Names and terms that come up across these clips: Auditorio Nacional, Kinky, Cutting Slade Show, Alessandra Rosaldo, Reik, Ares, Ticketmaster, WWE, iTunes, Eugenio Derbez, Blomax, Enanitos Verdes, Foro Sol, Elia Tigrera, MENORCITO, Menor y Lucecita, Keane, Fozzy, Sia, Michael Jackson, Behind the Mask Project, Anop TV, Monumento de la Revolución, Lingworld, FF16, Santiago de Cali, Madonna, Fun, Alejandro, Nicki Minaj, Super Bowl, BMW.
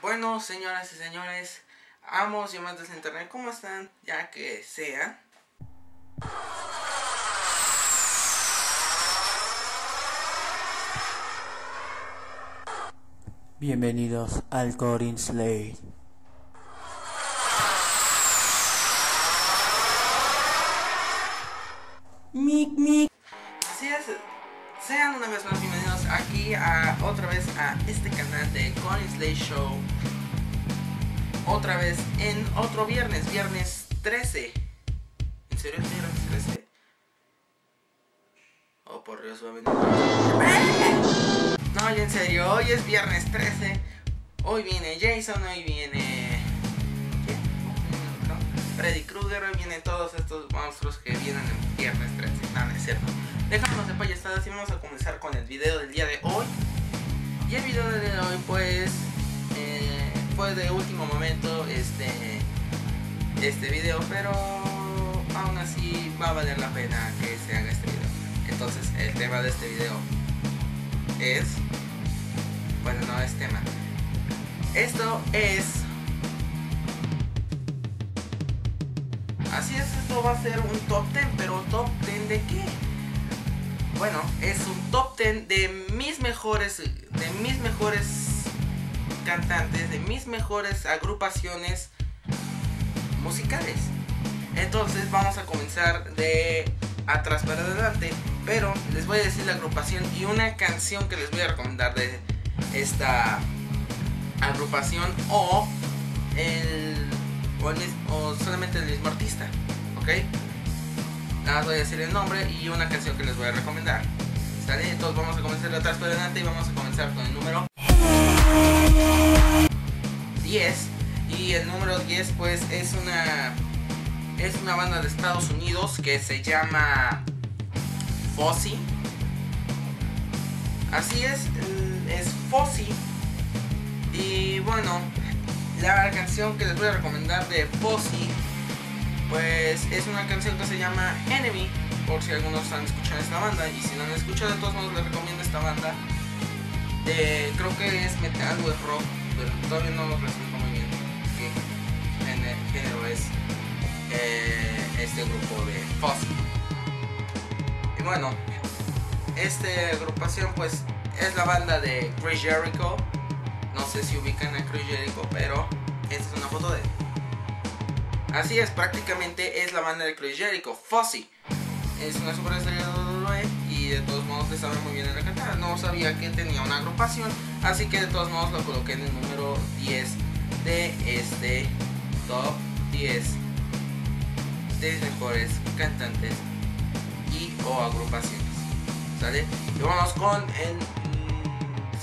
Bueno, señoras y señores, amos y amantes de internet, ¿cómo están? Ya que sea. Bienvenidos al Cutting Slade. Así es, sean una vez más bienvenidos aquí otra vez a este canal de Cutting Slade Show. Otra vez en otro viernes, viernes 13. ¿En serio es viernes 13? Oh, por Dios, va a venir. No, y en serio, hoy es viernes 13. Hoy viene Jason, hoy viene... Freddy Krueger, hoy vienen todos estos monstruos que vienen en viernes 13. No, no es cierto. Dejándonos de payasadas y vamos a comenzar con el video del día de hoy. Y el video del día de hoy pues... fue de último momento este video, pero aún así va a valer la pena que se haga este video. Entonces el tema de este video es... bueno, no es tema. Esto es... así es, esto va a ser un top 10, pero ¿top 10 de qué? Bueno, es un top 10 de mis mejores cantantes, de mis mejores agrupaciones musicales. Entonces vamos a comenzar de atrás para adelante, pero les voy a decir la agrupación y una canción que les voy a recomendar de esta agrupación o solamente el mismo artista, ¿ok? Nada más voy a decir el nombre y una canción que les voy a recomendar. ¿Sale? Entonces vamos a comenzar de atrás para adelante y vamos a comenzar con el número 10. Y el número 10 pues es una banda de Estados Unidos que se llama Fozzy. Así es Fozzy. Y bueno, la canción que les voy a recomendar de Fozzy pues es una canción que se llama Enemy, por si algunos han escuchado esta banda, y si no han escuchado, de todos modos les recomiendo esta banda. Creo que es metal o es rock, pero todavía no lo resuelvo muy bien qué género es este grupo de Fozzy. Y bueno, esta agrupación pues es la banda de Chris Jericho. No sé si ubican a Chris Jericho, pero esta es una foto de él. Así es, prácticamente es la banda de Chris Jericho, Fozzy. Es una superestrella de WWE y de todos modos le sabe muy bien en la cantada. No sabía que tenía una agrupación, así que de todos modos lo coloqué en el número 10 de este top 10 de mejores cantantes y o agrupaciones. ¿Sale? Y vamos con el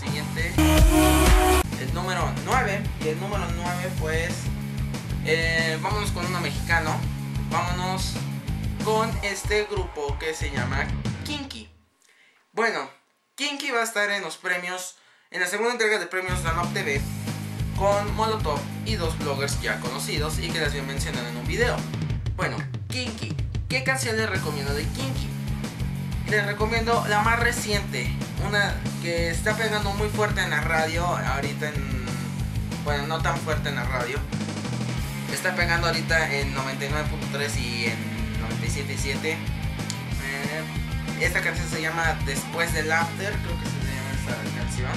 siguiente, el número 9. Y el número 9 pues... vámonos con uno mexicano. Vámonos con este grupo que se llama Kinky. Bueno, Kinky va a estar en los premios, en la segunda entrega de premios de Anop TV, con Molotov y dos bloggers ya conocidos y que les voy a mencionar en un video. Bueno, Kinky, ¿qué canción les recomiendo de Kinky? Les recomiendo la más reciente, una que está pegando muy fuerte en la radio ahorita bueno, no tan fuerte en la radio. Está pegando ahorita en 99.3 y en 97.7. Esta canción se llama Después del After, creo que se llama esta canción.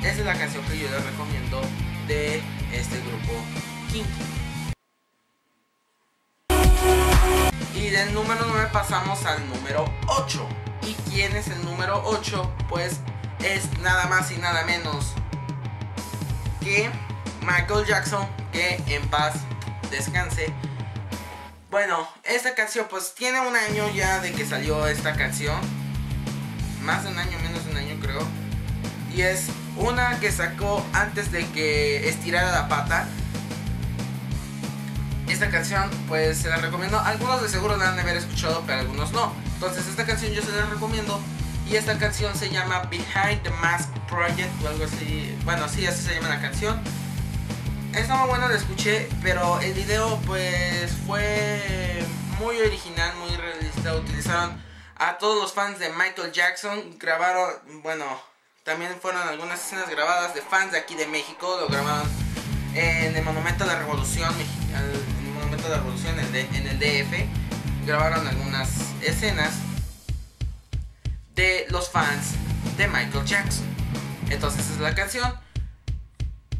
Esa es la canción que yo les recomiendo de este grupo Kinky. Y del número 9 pasamos al número 8. ¿Y quién es el número 8? Pues es nada más y nada menos que Michael Jackson, que en paz descanse. Bueno, esta canción pues tiene un año ya de que salió esta canción, más de un año, menos de un año creo, y es una que sacó antes de que estirara la pata. Esta canción pues se la recomiendo, algunos de seguro la han de haber escuchado, pero algunos no. Entonces esta canción yo se la recomiendo, y esta canción se llama Behind the Mask Project o algo así. Bueno, sí, así se llama la canción. Está muy bueno, lo escuché, pero el video pues fue muy original, muy realista. Utilizaron a todos los fans de Michael Jackson, grabaron, bueno, También fueron algunas escenas grabadas de fans de aquí de México. Lo grabaron en el Monumento de la Revolución, en el DF. Grabaron algunas escenas de los fans de Michael Jackson. Entonces esa es la canción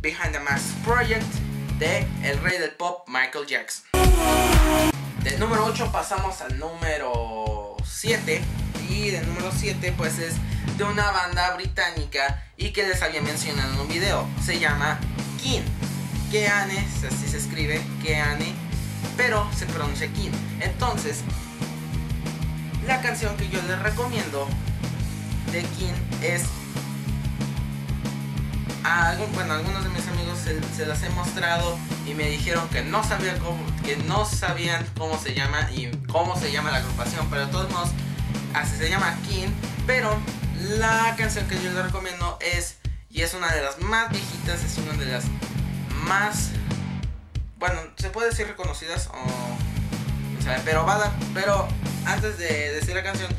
Behind the Mask Project de el rey del pop Michael Jackson. Del número 8 pasamos al número 7. Y del número 7 pues es de una banda británica y que les había mencionado en un video. Se llama Keane. Keane, así se escribe, Keane, pero se pronuncia Keane. Entonces la canción que yo les recomiendo de Keane es, algunos de mis amigos se las he mostrado y me dijeron que no sabían cómo, se llama y cómo se llama la agrupación, pero de todos modos así se llama, Keane. Pero la canción que yo les recomiendo es, y es una de las más viejitas, es una de las más, bueno, se puede decir reconocidas o sea, pero antes de decir la canción,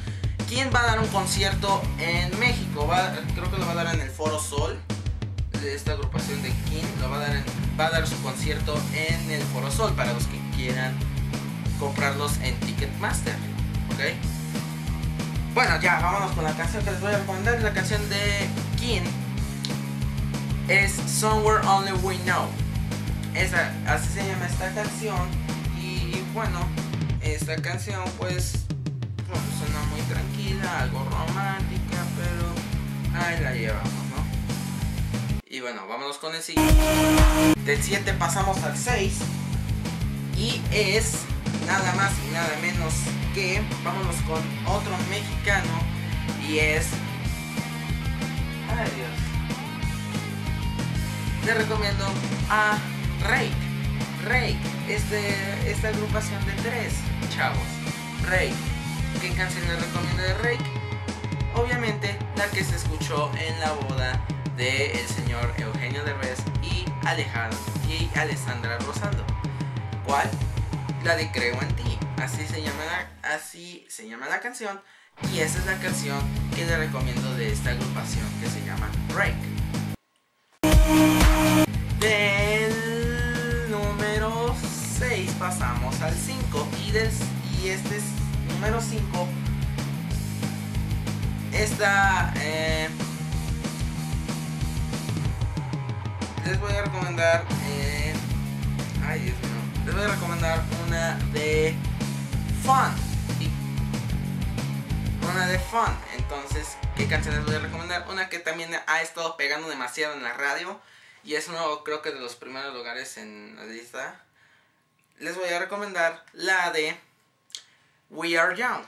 Keane va a dar un concierto en México, creo que lo va a dar en el Foro Sol. De esta agrupación de Keane va a dar su concierto en el Foro Sol para los que quieran comprarlos en Ticketmaster, ¿ok? Bueno, ya vámonos con la canción que les voy a recomendar. La canción de Keane es Somewhere Only We Know. Así se llama esta canción. Y bueno, esta canción pues suena muy tranquila, algo romántica, pero ahí la llevamos. Y bueno, vámonos con el siguiente. Del 7 pasamos al 6. Y es nada más y nada menos que, vámonos con otro mexicano. Y es, ay Dios, les recomiendo a Reik. Reik es de esta agrupación de 3 chavos. Reik. ¿Qué canción les recomiendo de Reik? Obviamente la que se escuchó en la boda de el señor Eugenio Derbez y Alejandro y Alessandra Rosaldo. ¿Cuál? La de Creo en Ti. Así se llama la canción. Y esa es la canción que le recomiendo de esta agrupación que se llama Reik. Del número 6 pasamos al 5. Y este es número 5. Les voy a recomendar ay Dios mío, les voy a recomendar una de Fun. Entonces, ¿qué canción les voy a recomendar? Una que también ha estado pegando demasiado en la radio y es uno, creo que de los primeros lugares en la lista. Les voy a recomendar la de We Are Young.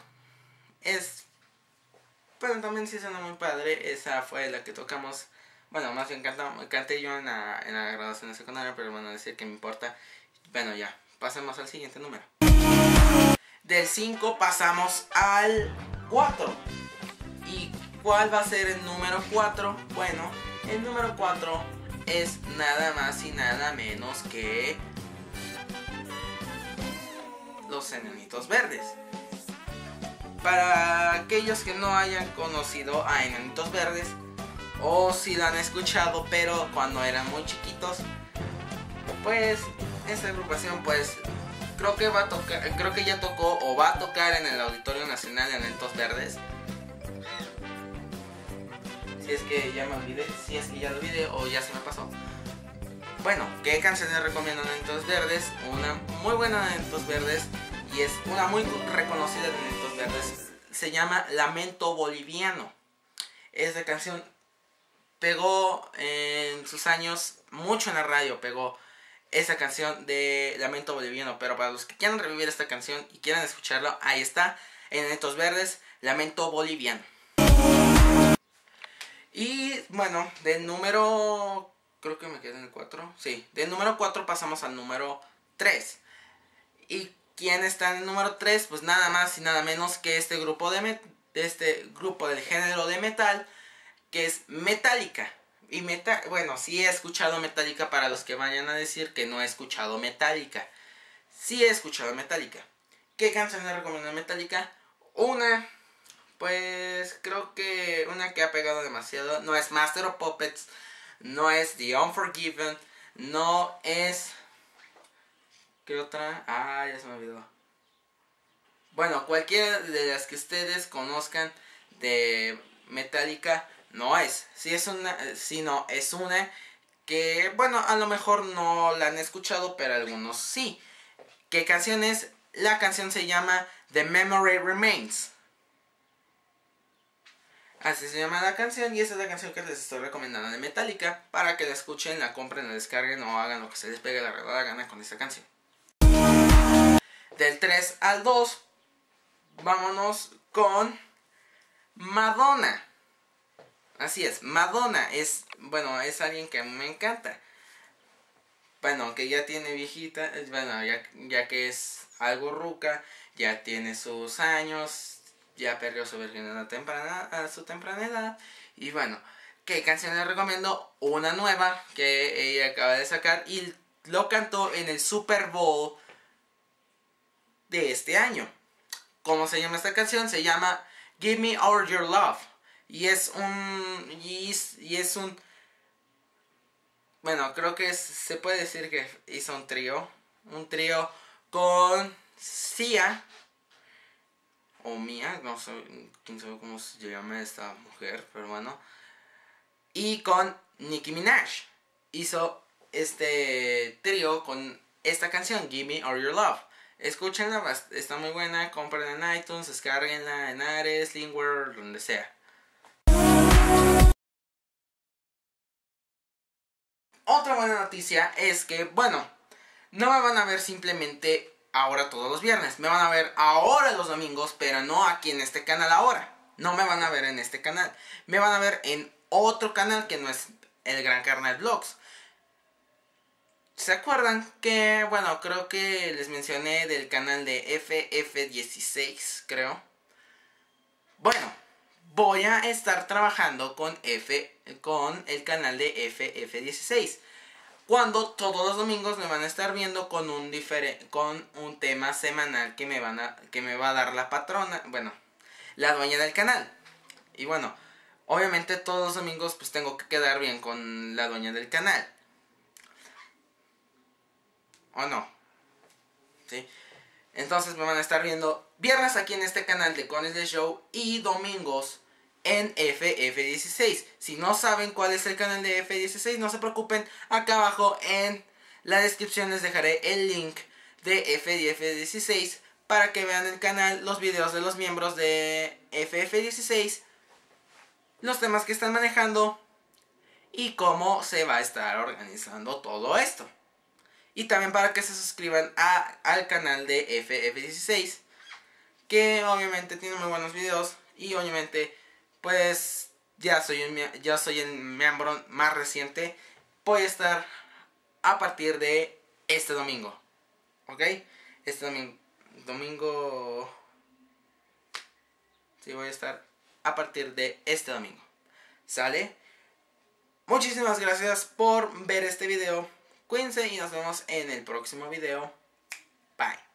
Pero también sí suena muy padre. Esa fue la que tocamos. Bueno, más bien canté yo en la graduación de secundaria, pero bueno, decir que me importa. Bueno, ya, pasemos al siguiente número. Del 5 pasamos al 4. ¿Y cuál va a ser el número 4? Bueno, el número 4 es nada más y nada menos que los Enanitos Verdes. Para aquellos que no hayan conocido a Enanitos Verdes, o si lo han escuchado pero cuando eran muy chiquitos, pues esta agrupación pues creo que va a tocar, creo que ya tocó o va a tocar en el Auditorio Nacional de Enanitos Verdes. Si es que ya me olvidé, si es que ya lo olvidé o ya se me pasó. Bueno, ¿qué canciones recomiendo de Enanitos Verdes? Una muy buena de Enanitos Verdes y es una muy reconocida de Enanitos Verdes. Se llama Lamento Boliviano. Esta canción pegó en sus años mucho en la radio, pegó esa canción de Lamento Boliviano. Pero para los que quieran revivir esta canción y quieran escucharlo, ahí está, Enanitos Verdes, Lamento Boliviano. Y bueno, del número, creo que me quedé en el 4, sí, del número 4 pasamos al número 3. ¿Y quién está en el número 3? Pues nada más y nada menos que este grupo del género de metal, que es Metallica. Y bueno, sí he escuchado Metallica, para los que vayan a decir que no he escuchado Metallica. Sí he escuchado Metallica. ¿Qué canción les recomiendo de Metallica? Una pues creo que una que ha pegado demasiado no es Master of Puppets, no es The Unforgiven, no es... ¿Qué otra? Ah, ya se me olvidó. Bueno, cualquiera de las que ustedes conozcan de Metallica no es. Si es una, si no, es una que, bueno, a lo mejor no la han escuchado, pero algunos sí. ¿Qué canción es? La canción se llama The Memory Remains. Así se llama la canción y esa es la canción que les estoy recomendando de Metallica para que la escuchen, la compren, la descarguen o hagan lo que se les pegue la verdadera gana con esta canción. Del 3 al 2, vámonos con Madonna. Así es, Madonna es, bueno, es alguien que me encanta. Bueno, que ya tiene viejita, bueno, ya que es algo ruca, ya tiene sus años, ya perdió su virginidad temprana, a su temprana edad. Y bueno, ¿qué canción les recomiendo? Una nueva que ella acaba de sacar y lo cantó en el Super Bowl de este año. ¿Cómo se llama esta canción? Se llama Give Me All Your Love. Y es un... bueno, creo que se puede decir que hizo un trío. Un trío con Sia o Mía, no sé, quién sabe cómo se llama esta mujer, pero bueno. Y con Nicki Minaj hizo este trío con esta canción, Give Me All Your Love. Escúchenla, está muy buena, compren en iTunes, descarguenla en Ares, Lingworld, donde sea. Otra buena noticia es que, bueno, no me van a ver simplemente ahora todos los viernes. Me van a ver ahora los domingos, pero no aquí en este canal ahora. No me van a ver en este canal. Me van a ver en otro canal que no es el Gran Carnal Vlogs. ¿Se acuerdan que, bueno, creo que les mencioné del canal de FF16, creo? Bueno, voy a estar trabajando con el canal de FF16. Cuando todos los domingos me van a estar viendo con un tema semanal que me va a dar la patrona, bueno, la dueña del canal. Y bueno, obviamente todos los domingos pues tengo que quedar bien con la dueña del canal. ¿O no? ¿Sí? Entonces me van a estar viendo viernes aquí en este canal de Cutting Slade Show y domingos en FF16. Si no saben cuál es el canal de FF16, no se preocupen. Acá abajo en la descripción les dejaré el link de FF16 para que vean el canal, los videos de los miembros de FF16, los temas que están manejando y cómo se va a estar organizando todo esto. Y también para que se suscriban al canal de FF16, que obviamente tiene muy buenos videos. Y obviamente pues ya soy el miembro más reciente. Voy a estar a partir de este domingo. ¿Ok? Este domingo... Sí, voy a estar a partir de este domingo. ¿Sale? Muchísimas gracias por ver este video. Cuídense y nos vemos en el próximo video. Bye.